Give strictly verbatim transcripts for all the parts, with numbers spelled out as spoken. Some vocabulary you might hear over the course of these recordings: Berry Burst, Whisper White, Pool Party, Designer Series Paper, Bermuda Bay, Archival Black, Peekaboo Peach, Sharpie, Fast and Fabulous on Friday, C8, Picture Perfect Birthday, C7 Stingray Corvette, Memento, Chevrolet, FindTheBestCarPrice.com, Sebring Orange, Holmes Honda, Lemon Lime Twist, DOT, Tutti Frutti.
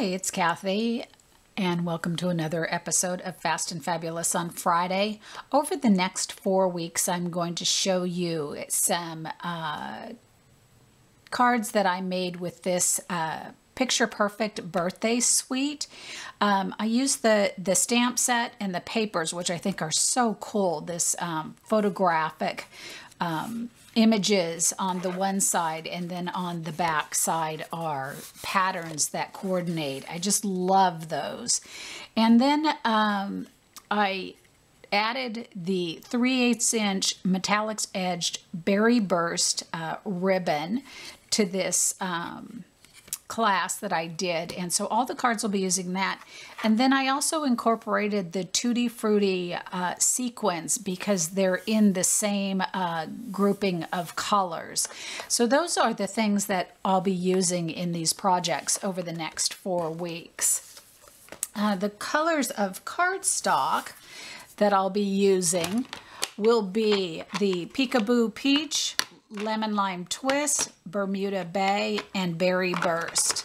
Hi, it's Kathy, and welcome to another episode of Fast and Fabulous on Friday. Over the next four weeks, I'm going to show you some uh, cards that I made with this uh, Picture Perfect Birthday Suite. Um, I used the, the stamp set and the papers, which I think are so cool. This um, photographic um images on the one side, and then on the back side are patterns that coordinate. I just love those. And then um, I added the three eighths inch metallic edged Berry Burst uh, ribbon to this um, class that I did, and so all the cards will be using that. And then I also incorporated the Tutti Frutti uh, sequins because they're in the same uh, grouping of colors. So those are the things that I'll be using in these projects over the next four weeks. Uh, the colors of cardstock that I'll be using will be the Peekaboo Peach, Lemon Lime Twist, Bermuda Bay, and Berry Burst.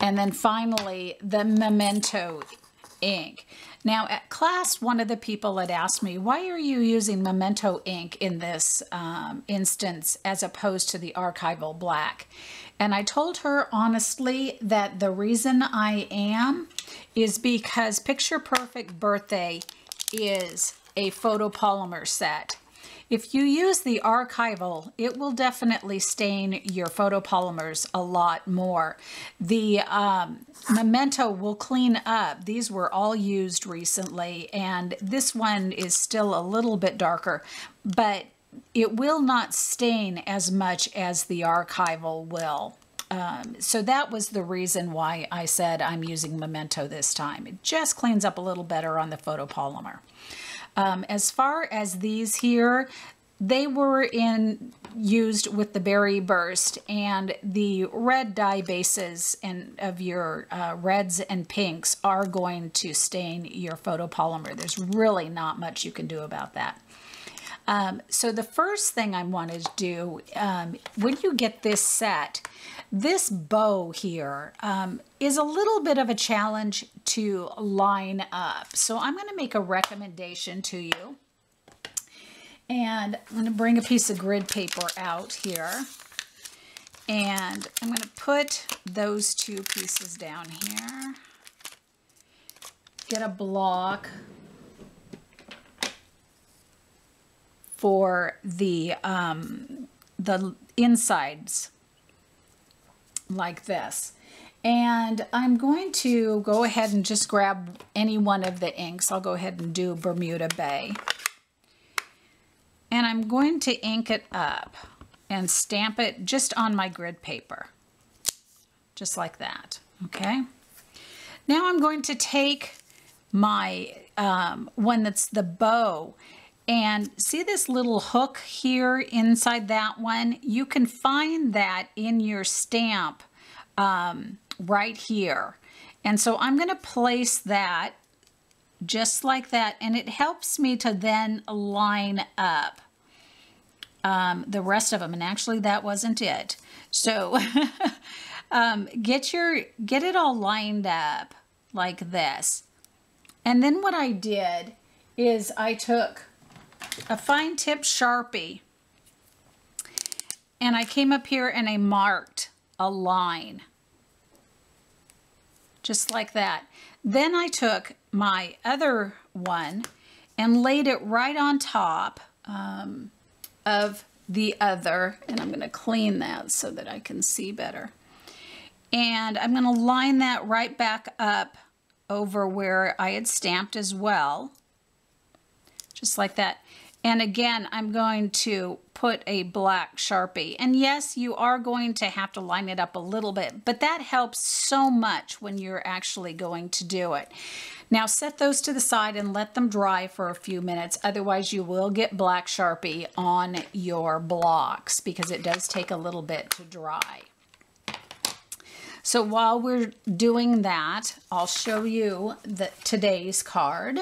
And then finally, the Memento ink. Now at class, one of the people had asked me, why are you using Memento ink in this um, instance as opposed to the Archival Black? And I told her honestly that the reason I am is because Picture Perfect Birthday is a photopolymer set. If you use the Archival, it will definitely stain your photopolymers a lot more. The um, Memento will clean up. These were all used recently, and this one is still a little bit darker, but it will not stain as much as the Archival will. Um, so that was the reason why I said I'm using Memento this time. It just cleans up a little better on the photopolymer. Um, as far as these here, they were in used with the Berry Burst, and the red dye bases and of your uh, reds and pinks are going to stain your photopolymer. There's really not much you can do about that. Um, so the first thing I wanted to do, um, when you get this set, this bow here um, is a little bit of a challenge to line up. So I'm going to make a recommendation to you. And I'm going to bring a piece of grid paper out here. And I'm going to put those two pieces down here. Get a block for the, um, the insides like this. And I'm going to go ahead and just grab any one of the inks. I'll go ahead and do Bermuda Bay. And I'm going to ink it up and stamp it just on my grid paper, just like that, okay? Now I'm going to take my um, one that's the bow. And see this little hook here inside that one? You can find that in your stamp um, right here. And so I'm going to place that just like that, and it helps me to then line up um, the rest of them. And actually that wasn't it. So um, get your, get it all lined up like this. And then what I did is I took a fine tip Sharpie, and I came up here and I marked a line just like that. Then I took my other one and laid it right on top um, of the other, and I'm going to clean that so that I can see better, and I'm going to line that right back up over where I had stamped as well, just like that. And again, I'm going to put a black Sharpie. And yes, you are going to have to line it up a little bit, but that helps so much when you're actually going to do it. Now set those to the side and let them dry for a few minutes. Otherwise, you will get black Sharpie on your blocks because it does take a little bit to dry. So while we're doing that, I'll show you the, today's card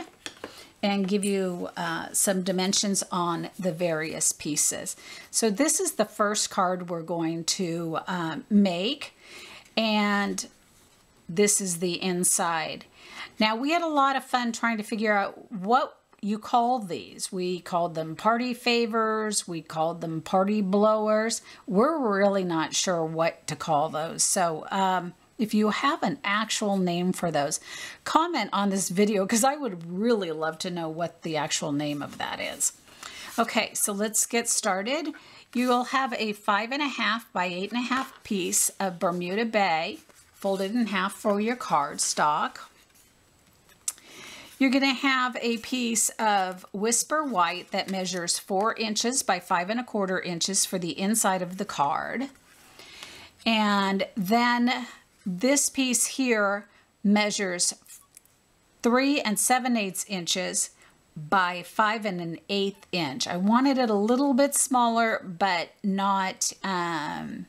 and give you uh, some dimensions on the various pieces. So this is the first card we're going to um, make, and this is the inside. Now, we had a lot of fun trying to figure out what you call these. We called them party favors. We called them party blowers. We're really not sure what to call those. So um, if you have an actual name for those, comment on this video because I would really love to know what the actual name of that is. Okay, so let's get started. You will have a five and a half by eight and a half piece of Bermuda Bay folded in half for your cardstock. You're going to have a piece of Whisper White that measures four inches by five and a quarter inches for the inside of the card. And then this piece here measures three and seven eighths inches by five and an eighth inch. I wanted it a little bit smaller, but not um,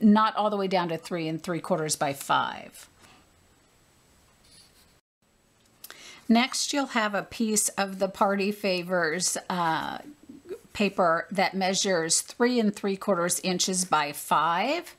not all the way down to three and three quarters by five. Next, you'll have a piece of the Party Favors uh, paper that measures three and three quarters inches by five.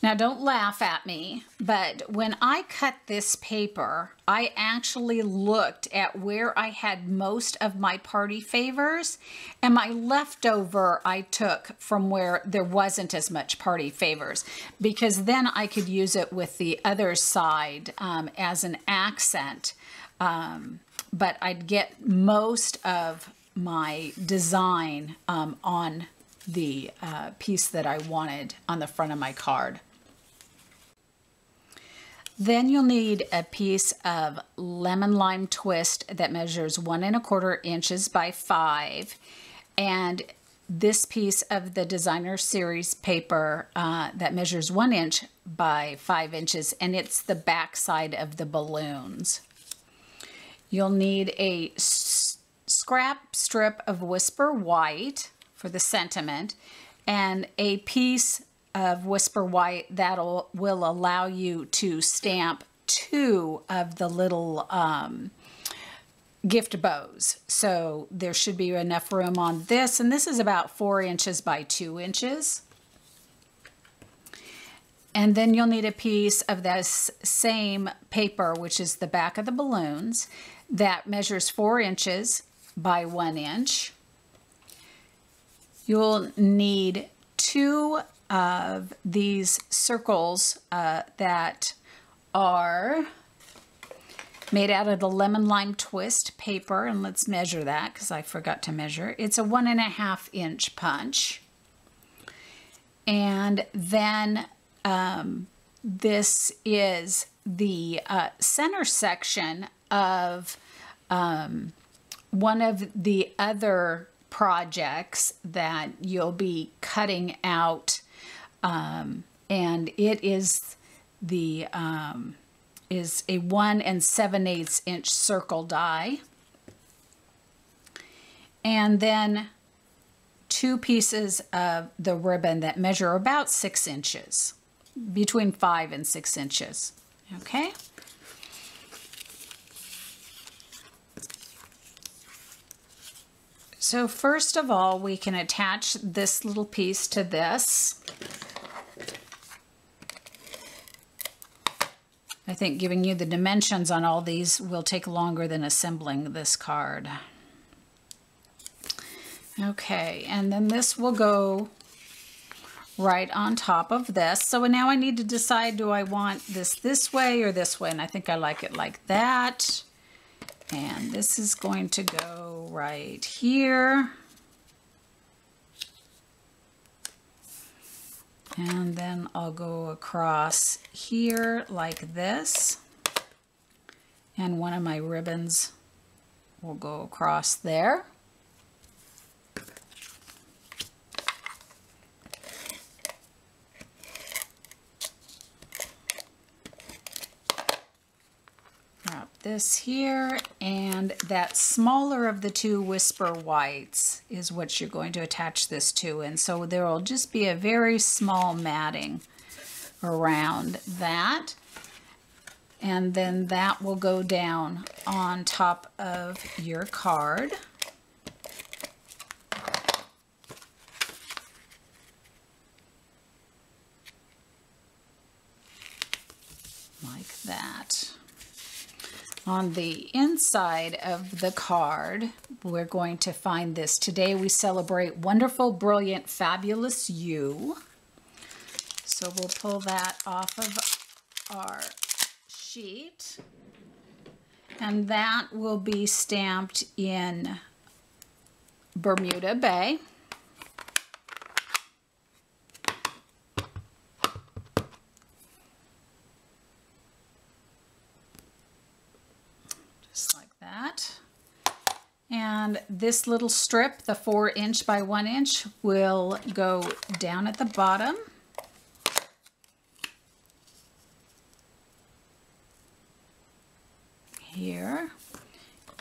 Now, don't laugh at me, but when I cut this paper, I actually looked at where I had most of my party favors, and my leftover I took from where there wasn't as much party favors, because then I could use it with the other side um, as an accent, um, but I'd get most of my design um, on the uh, piece that I wanted on the front of my card. Then you'll need a piece of Lemon Lime Twist that measures one and a quarter inches by five. And this piece of the Designer Series paper uh, that measures one inch by five inches, and it's the back side of the balloons. You'll need a scrap strip of Whisper White for the sentiment and a piece of Whisper White that'll will allow you to stamp two of the little um, gift bows. So there should be enough room on this, and this is about four inches by two inches. And then you'll need a piece of this same paper, which is the back of the balloons, that measures four inches by one inch. You'll need two of these circles uh, that are made out of the Lemon Lime Twist paper, and let's measure that because I forgot to measure. It's a one and a half inch punch. And then um, this is the uh, center section of um, one of the other projects that you'll be cutting out, um, and it is the um, is a one and seven eighths inch circle die, and then two pieces of the ribbon that measure about six inches, between five and six inches. Okay. So first of all, we can attach this little piece to this. I think giving you the dimensions on all these will take longer than assembling this card. Okay, and then this will go right on top of this. So now I need to decide, do I want this this way or this way? And I think I like it like that. And this is going to go right here. And then I'll go across here like this. And one of my ribbons will go across there. This here, and that smaller of the two Whisper Whites is what you're going to attach this to, and so there will just be a very small matting around that, and then that will go down on top of your card. on the inside of the card. We're going to find this. Today we celebrate wonderful, brilliant, fabulous you. So we'll pull that off of our sheet. And that will be stamped in Bermuda Bay. Just like that. And this little strip, the four inch by one inch, will go down at the bottom. Here,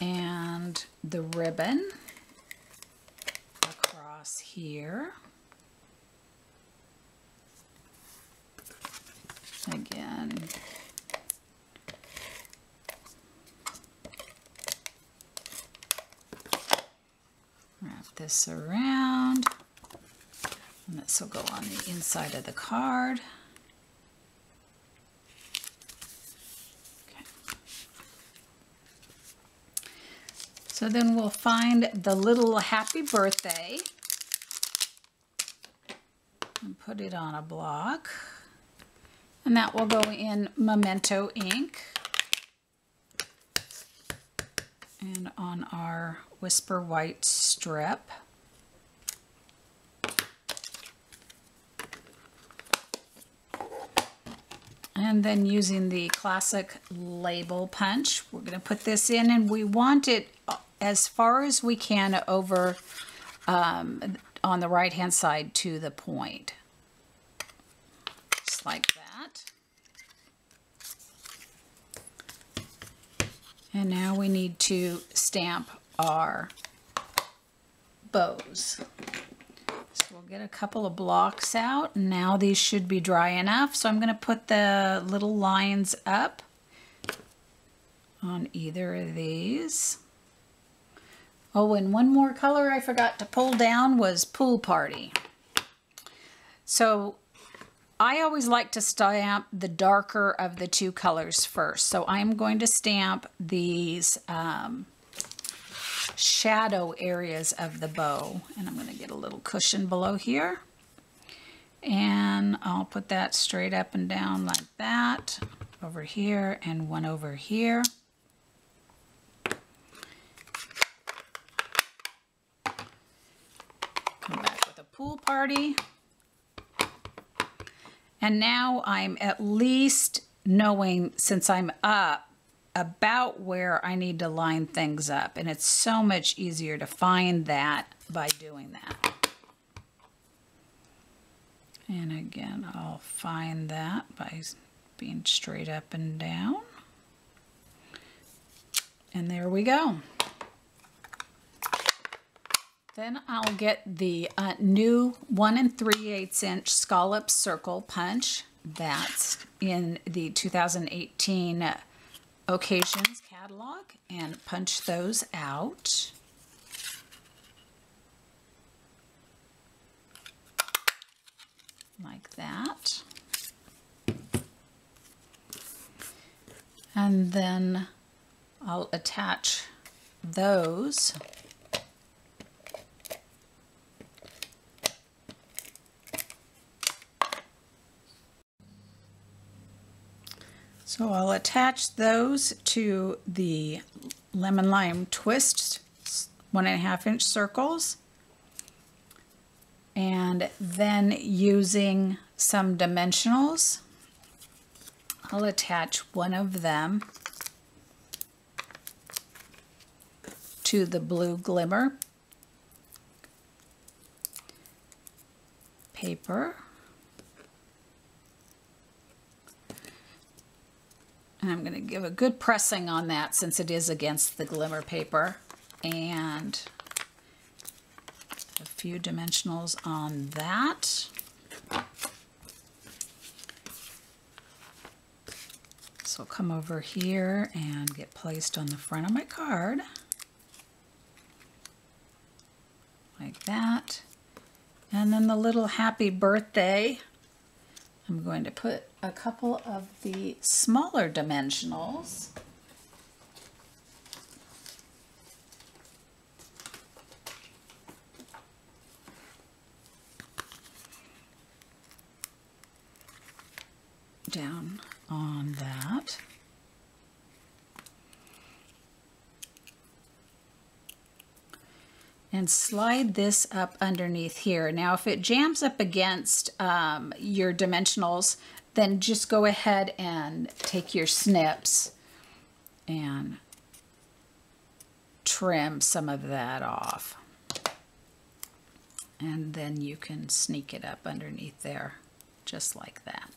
and the ribbon across here. Again. Wrap this around, and this will go on the inside of the card. So then we'll find the little happy birthday and put it on a block. And that will go in Memento ink and on our Whisper White strip. And then using the classic label punch, we're going to put this in, and we want it as far as we can over um, on the right hand side to the point, just like that. And now we need to stamp our bows. So we'll get a couple of blocks out. Now these should be dry enough, so I'm going to put the little lines up on either of these. Oh, and one more color I forgot to pull down was Pool Party. So I always like to stamp the darker of the two colors first. So I'm going to stamp these um, shadow areas of the bow. And I'm going to get a little cushion below here. And I'll put that straight up and down like that. Over here and one over here. Pool Party. And now I'm at least knowing, since I'm up, about where I need to line things up, and it's so much easier to find that by doing that. And again, I'll find that by being straight up and down, and there we go. Then I'll get the uh, new one and three eighths inch scallop circle punch. That's in the two thousand eighteen uh, Occasions catalog, and punch those out. Like that. And then I'll attach those So I'll attach those to the Lemon Lime Twist one and a half inch circles, and then using some dimensionals, I'll attach one of them to the blue glimmer paper. And I'm going to give a good pressing on that since it is against the glimmer paper. And a few dimensionals on that. So I'll come over here and get placed on the front of my card. Like that. And then the little happy birthday. I'm going to put a couple of the smaller dimensionals and slide this up underneath here. Now, if it jams up against um, your dimensionals, then just go ahead and take your snips and trim some of that off. And then you can sneak it up underneath there, just like that.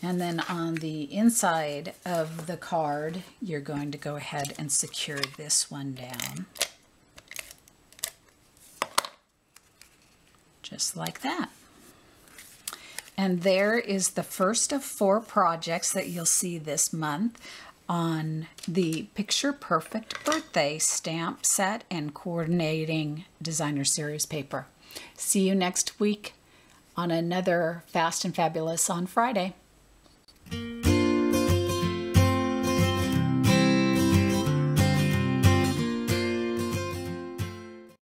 And then on the inside of the card, you're going to go ahead and secure this one down. Just like that. And there is the first of four projects that you'll see this month on the Picture Perfect Birthday stamp set and coordinating designer series paper. See you next week on another Fast and Fabulous on Friday.